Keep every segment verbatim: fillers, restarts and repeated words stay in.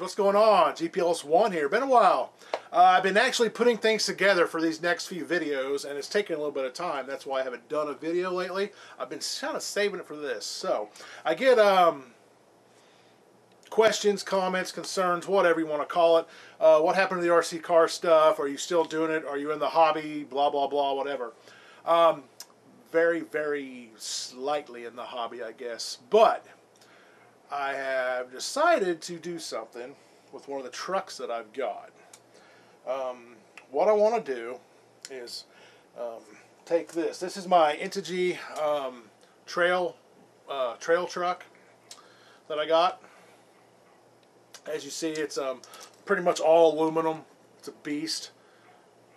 guys, what's going on? G P L S one here. Been a while. Uh, I've been actually putting things together for these next few videos, and it's taken a little bit of time. That's why I haven't done a video lately. I've been kind of saving it for this. So I get um, questions, comments, concerns, whatever you want to call it. Uh, what happened to the R C car stuff? Are you still doing it? Are you in the hobby? Blah, blah, blah, whatever. Um, very, very slightly in the hobby, I guess. But I have decided to do something with one of the trucks that I've got. Um, what I want to do is um, take this. This is my Integy um, trail uh, trail truck that I got. As you see, it's um, pretty much all aluminum. It's a beast.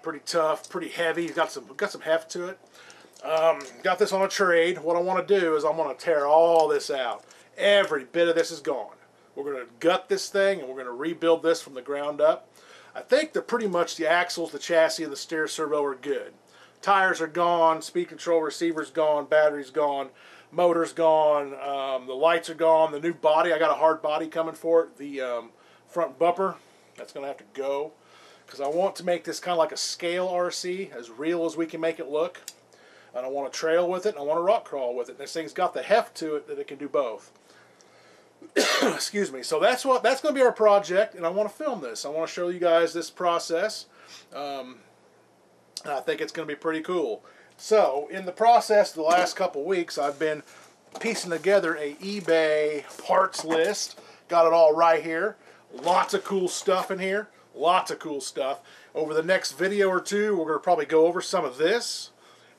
Pretty tough, pretty heavy. Got some got some heft to it. Um, got this on a trade. What I want to do is I'm going to tear all this out. Every bit of this is gone. We're going to gut this thing and we're going to rebuild this from the ground up. I think that pretty much the axles, the chassis, and the steer servo are good. Tires are gone, speed control receiver's gone, battery's gone, motor's gone, um, the lights are gone, the new body, I got a hard body coming for it, the um, front bumper, that's going to have to go because I want to make this kind of like a scale R C, as real as we can make it look. And I want to trail with it, and I want to rock crawl with it. And this thing's got the heft to it that it can do both. Excuse me. So that's what that's going to be our project, and I want to film this. I want to show you guys this process. Um, I think it's going to be pretty cool. So in the process, the last couple weeks, I've been piecing together a eBay parts list. Got it all right here. Lots of cool stuff in here. Lots of cool stuff. Over the next video or two, we're going to probably go over some of this.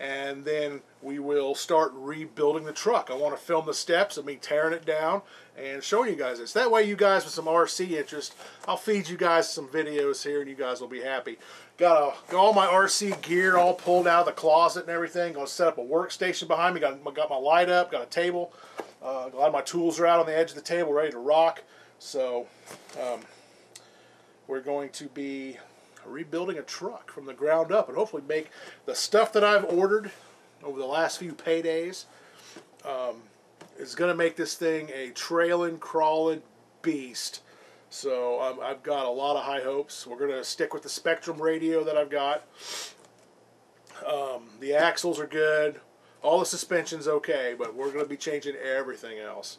And then we will start rebuilding the truck. I want to film the steps of me tearing it down and showing you guys this. That way you guys with some R C interest, I'll feed you guys some videos here and you guys will be happy. Got, a, got all my R C gear all pulled out of the closet and everything. Going to set up a workstation behind me. Got, got my light up, got a table. Uh, a lot of my tools are out on the edge of the table ready to rock. So um, we're going to be rebuilding a truck from the ground up and hopefully make the stuff that I've ordered over the last few paydays um, is going to make this thing a trailing, crawling beast. So um, I've got a lot of high hopes. We're going to stick with the Spectrum radio that I've got. Um, the axles are good. All the suspension's okay, but we're going to be changing everything else.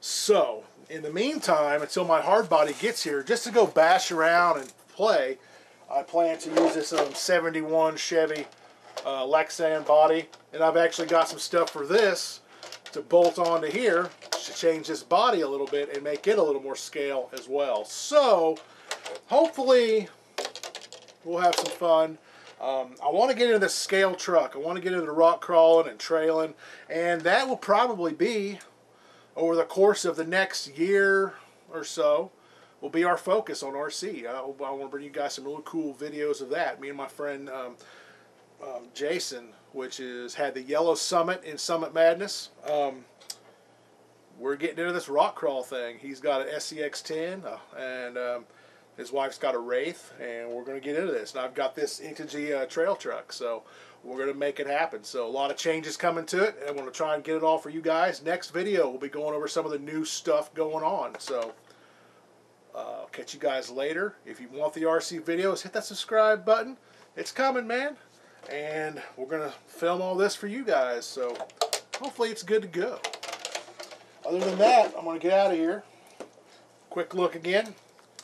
So in the meantime, until my hard body gets here, just to go bash around and play, I plan to use this um, seventy-one Chevy uh, Lexan body, and I've actually got some stuff for this to bolt onto here to change this body a little bit and make it a little more scale as well. So hopefully we'll have some fun. Um, I want to get into this scale truck. I want to get into the rock crawling and trailing, and that will probably be over the course of the next year or so. Will be our focus on R C. I, I want to bring you guys some really cool videos of that. Me and my friend um, um, Jason, which is had the Yellow Summit in Summit Madness. Um, we're getting into this rock crawl thing. He's got an S C X ten uh, and um, his wife's got a Wraith, and we're going to get into this. And I've got this Integy uh, trail truck, so we're going to make it happen. So a lot of changes coming to it. I want to try and get it all for you guys. Next video, we'll be going over some of the new stuff going on. So Uh, catch you guys later. If you want the R C videos, hit that subscribe button. It's coming, man. And we're going to film all this for you guys. So hopefully it's good to go. Other than that, I'm going to get out of here. Quick look again.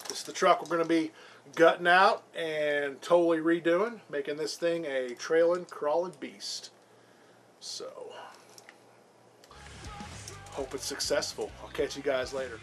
This is the truck we're going to be gutting out and totally redoing. Making this thing a trailing, crawling beast. So hope it's successful. I'll catch you guys later.